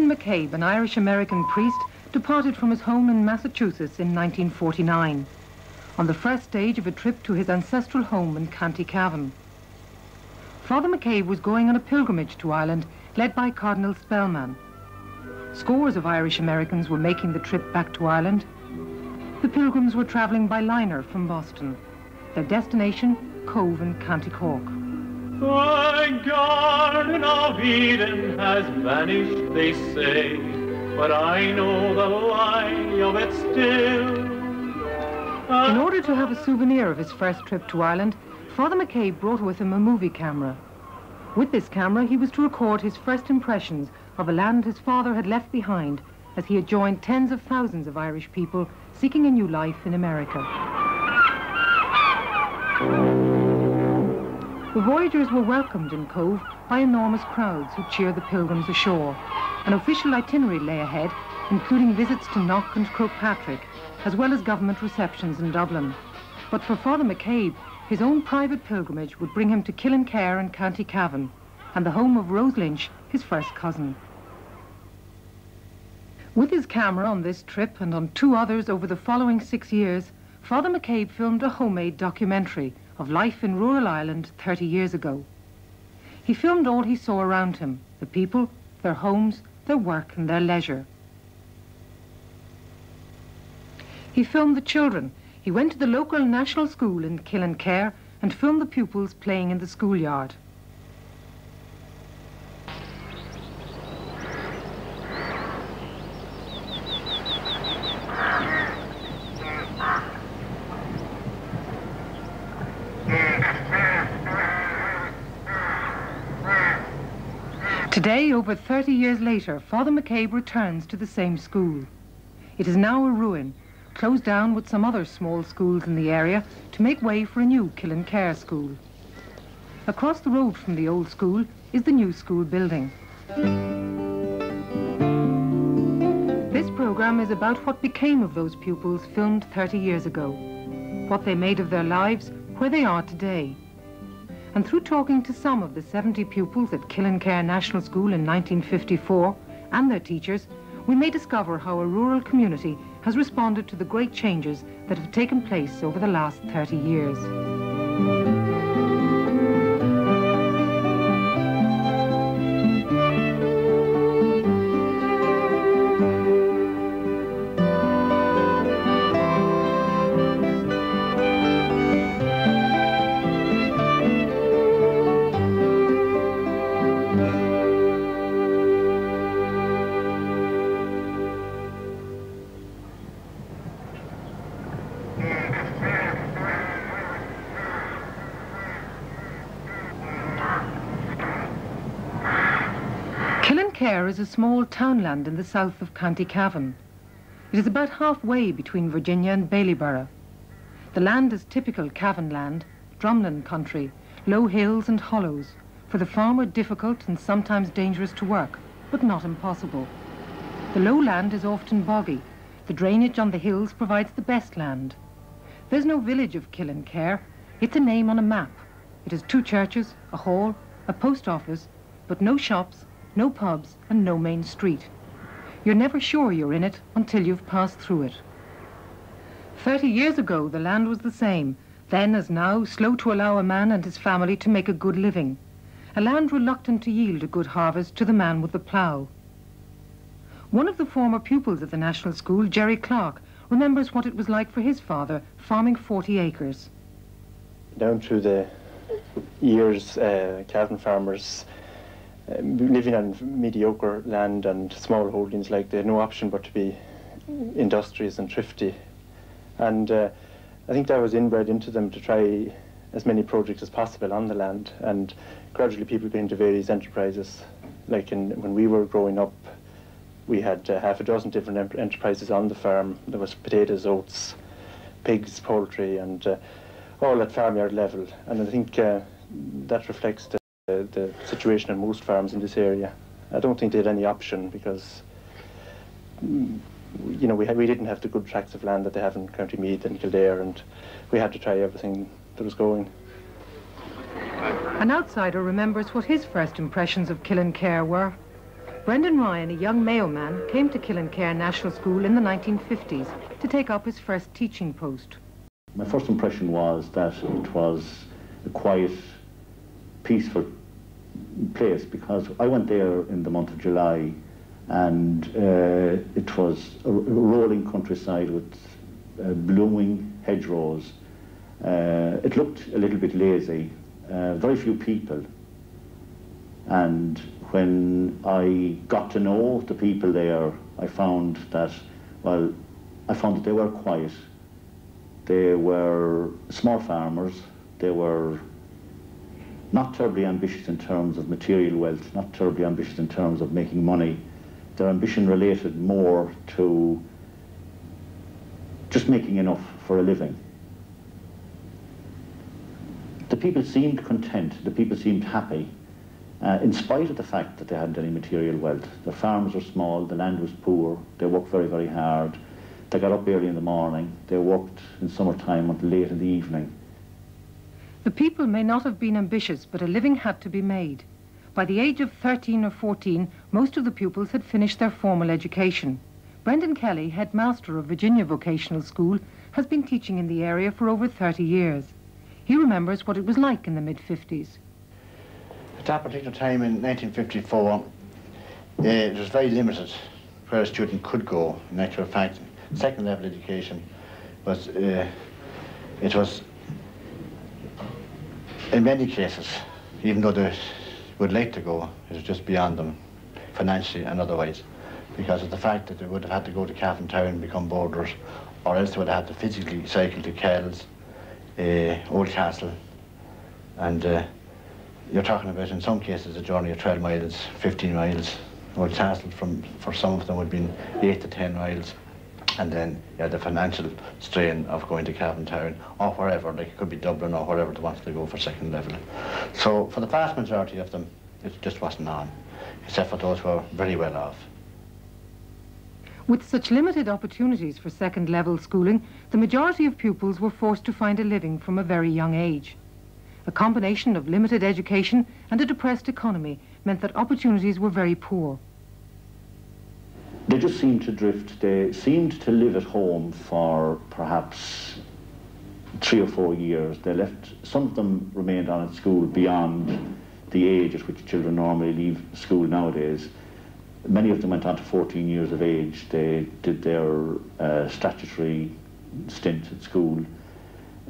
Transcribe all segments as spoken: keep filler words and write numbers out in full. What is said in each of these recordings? Brendan McCabe, an Irish-American priest, departed from his home in Massachusetts in nineteen forty-nine, on the first stage of a trip to his ancestral home in County Cavan. Father McCabe was going on a pilgrimage to Ireland, led by Cardinal Spellman. Scores of Irish-Americans were making the trip back to Ireland. The pilgrims were travelling by liner from Boston, their destination, Cove in County Cork. The Garden of Eden has vanished, they say, but I know the lie of it still. In order to have a souvenir of his first trip to Ireland, Father McCabe brought with him a movie camera. With this camera, he was to record his first impressions of a land his father had left behind as he had joined tens of thousands of Irish people seeking a new life in America. The voyagers were welcomed in Cove by enormous crowds who cheered the pilgrims ashore. An official itinerary lay ahead, including visits to Knock and Kirkpatrick, as well as government receptions in Dublin. But for Father McCabe, his own private pilgrimage would bring him to Killinkere in County Cavan, and the home of Rose Lynch, his first cousin. With his camera on this trip and on two others over the following six years, Father McCabe filmed a homemade documentary of life in rural Ireland thirty years ago. He filmed all he saw around him, the people, their homes, their work and their leisure. He filmed the children. He went to the local national school in Killinkere and filmed the pupils playing in the schoolyard. Today, over thirty years later, Father McCabe returns to the same school. It is now a ruin, closed down with some other small schools in the area to make way for a new Killinkere school. Across the road from the old school is the new school building. This programme is about what became of those pupils filmed thirty years ago, what they made of their lives, where they are today. And through talking to some of the seventy pupils at Killinkere National School in nineteen fifty-four and their teachers, we may discover how a rural community has responded to the great changes that have taken place over the last thirty years. Killinkere is a small townland in the south of County Cavan. It is about halfway between Virginia and Bailieborough. The land is typical Cavan land, drumlin country, low hills and hollows, for the farmer difficult and sometimes dangerous to work, but not impossible. The low land is often boggy. The drainage on the hills provides the best land. There's no village of Killinkere. It's a name on a map. It has two churches, a hall, a post office, but no shops, no pubs and no main street. You're never sure you're in it until you've passed through it. Thirty years ago, the land was the same, then as now, slow to allow a man and his family to make a good living. A land reluctant to yield a good harvest to the man with the plough. One of the former pupils at the National School, Jerry Clark, remembers what it was like for his father, farming forty acres. Down through the years, uh, Cavan farmers Uh, living on mediocre land and small holdings, like they had no option but to be industrious and thrifty. And uh, I think that was inbred into them to try as many projects as possible on the land. And gradually people got into various enterprises. Like in, when we were growing up, we had uh, half a dozen different em enterprises on the farm. There was potatoes, oats, pigs, poultry, and uh, all at farmyard level. And I think uh, that reflects the The, the situation on most farms in this area. I don't think they had any option because, you know, we, had, we didn't have the good tracts of land that they have in County Meath and Kildare, and we had to try everything that was going. An outsider remembers what his first impressions of Killinkere were. Brendan Ryan, a young Mayo man, came to Killinkere National School in the nineteen fifties to take up his first teaching post. My first impression was that it was a quiet, peaceful place, because I went there in the month of July, and uh, it was a rolling countryside with uh, blooming hedgerows. Uh, it looked a little bit lazy, uh, very few people. And when I got to know the people there, I found that, well, I found that they were quiet. They were small farmers. They were not terribly ambitious in terms of material wealth, not terribly ambitious in terms of making money. Their ambition related more to just making enough for a living. The people seemed content. The people seemed happy. Uh, in spite of the fact that they hadn't any material wealth. Their farms were small, the land was poor, they worked very, very hard. They got up early in the morning, they worked in summertime until late in the evening. The people may not have been ambitious, but a living had to be made. By the age of thirteen or fourteen, most of the pupils had finished their formal education. Brendan Kelly, headmaster of Virginia Vocational School, has been teaching in the area for over thirty years. He remembers what it was like in the mid fifties. At that particular time in nineteen fifty-four, uh, it was very limited where a student could go. In actual fact, second level education was, uh, it was, in many cases, even though they would like to go, it was just beyond them, financially and otherwise, because of the fact that they would have had to go to Calfin Town and become boarders, or else they would have had to physically cycle to Kells, uh, Old Castle, and uh, you're talking about, in some cases, a journey of twelve miles, fifteen miles. Old Castle, from, for some of them, would have been eight to ten miles. And then you had the financial strain of going to Cavan Town or wherever, like it could be Dublin or wherever they wanted to go for second level. So for the vast majority of them, it just wasn't on, except for those who were very well off. With such limited opportunities for second level schooling, the majority of pupils were forced to find a living from a very young age. A combination of limited education and a depressed economy meant that opportunities were very poor. They just seemed to drift. They seemed to live at home for perhaps three or four years. They left. Some of them remained on at school beyond the age at which children normally leave school nowadays. Many of them went on to fourteen years of age. They did their uh, statutory stint at school.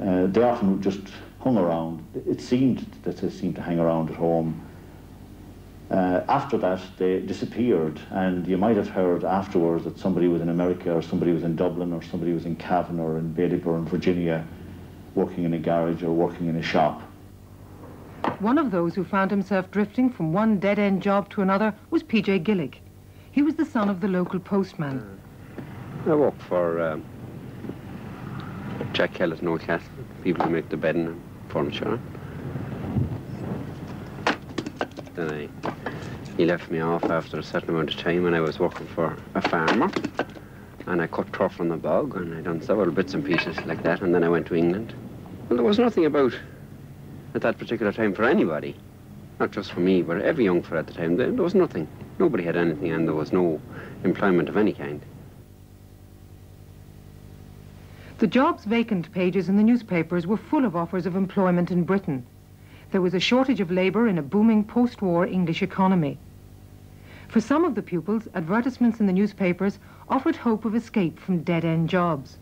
Uh, they often would just hung around. It seemed that they seemed to hang around at home. Uh, after that, they disappeared, and you might have heard afterwards that somebody was in America, or somebody was in Dublin, or somebody was in Cavan, or in Bailieborough, in Virginia, working in a garage or working in a shop. One of those who found himself drifting from one dead-end job to another was P J Gillick. He was the son of the local postman. Uh, I worked for um, Jack Kellett in Old Castle, people who make the bedding. Furniture. Then I, he left me off after a certain amount of time, and I was working for a farmer, and I cut turf on the bog, and I done several bits and pieces like that, and then I went to England. Well, there was nothing about at that particular time for anybody, not just for me, but every young fella at the time. There, there was nothing. Nobody had anything, and there was no employment of any kind. The jobs vacant pages in the newspapers were full of offers of employment in Britain. There was a shortage of labour in a booming post-war English economy. For some of the pupils, advertisements in the newspapers offered hope of escape from dead-end jobs.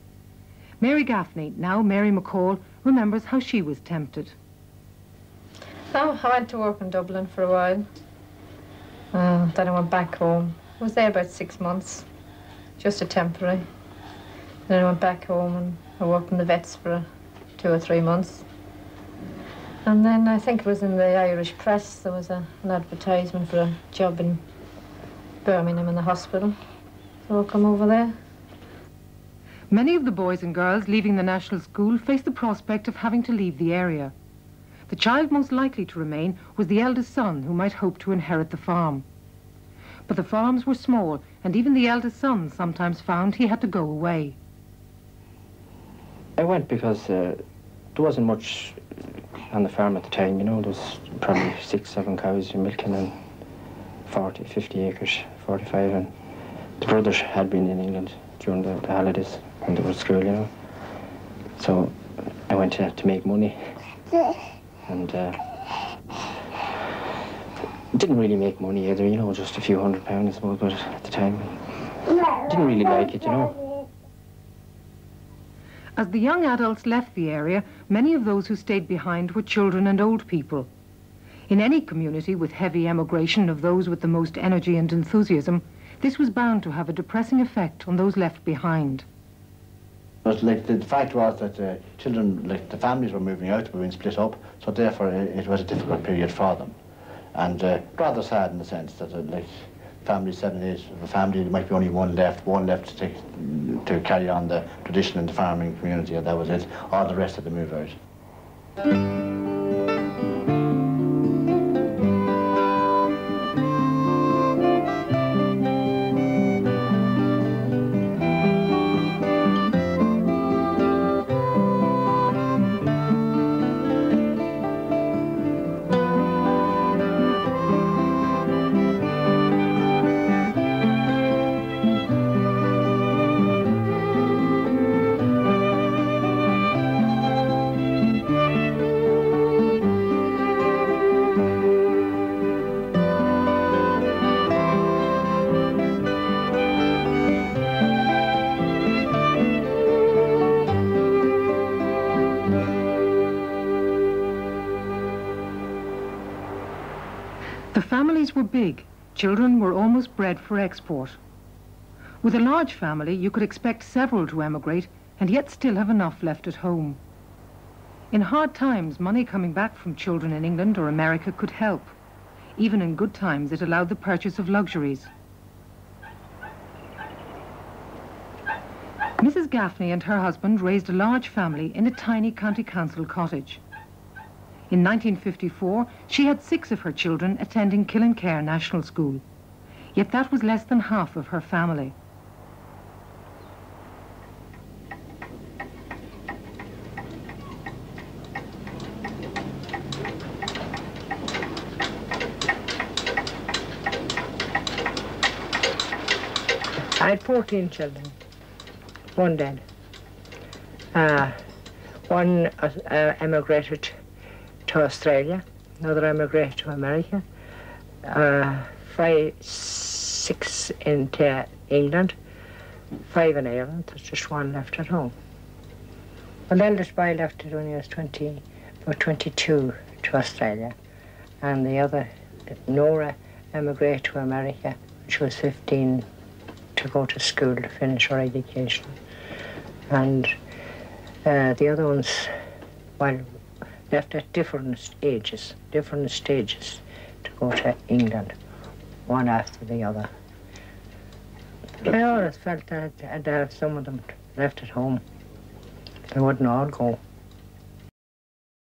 Mary Gaffney, now Mary McCall, remembers how she was tempted. So I went to work in Dublin for a while. Uh, then I went back home. I was there about six months, just a temporary. Then I went back home and I worked in the vets for two or three months. And then I think it was in the Irish press, there was a, an advertisement for a job in Birmingham in the hospital. So I come over there. Many of the boys and girls leaving the national school faced the prospect of having to leave the area. The child most likely to remain was the eldest son, who might hope to inherit the farm. But the farms were small, and even the eldest son sometimes found he had to go away. I went because uh, there wasn't much on the farm at the time, you know. There was probably six, seven cows milking and forty, fifty acres, forty-five, and the brothers had been in England during the, the holidays when they were at school, you know. So I went to, to make money, and uh, didn't really make money either, you know, just a few hundred pounds, I suppose, but at the time, didn't really like it, you know. As the young adults left the area, many of those who stayed behind were children and old people. In any community with heavy emigration of those with the most energy and enthusiasm, this was bound to have a depressing effect on those left behind. But like the, the fact was that the uh, children, like the families were moving out, were being split up, so therefore it, it was a difficult period for them. And uh, rather sad in the sense that, uh, like, family, seven, eight of a family, there might be only one left, one left to, take, to carry on the tradition in the farming community, and that was it. All the rest of the move out. Families were big. Children were almost bred for export. With a large family, you could expect several to emigrate and yet still have enough left at home. In hard times, money coming back from children in England or America could help. Even in good times, it allowed the purchase of luxuries. Missus Gaffney and her husband raised a large family in a tiny county council cottage. In nineteen fifty-four, she had six of her children attending Killinkere National School. Yet that was less than half of her family. I had fourteen children, one dead. Uh, one uh, emigrated to Australia, another emigrated to America, uh, five, six into England, five in Ireland. There's just one left at home. Well, the eldest boy left it when he was twenty, or twenty-two, to Australia, and the other, Nora, emigrated to America. She was fifteen to go to school to finish her education, and uh, the other ones, well, left at different ages, different stages to go to England, one after the other. I always felt that, that if some of them left at home, they wouldn't all go.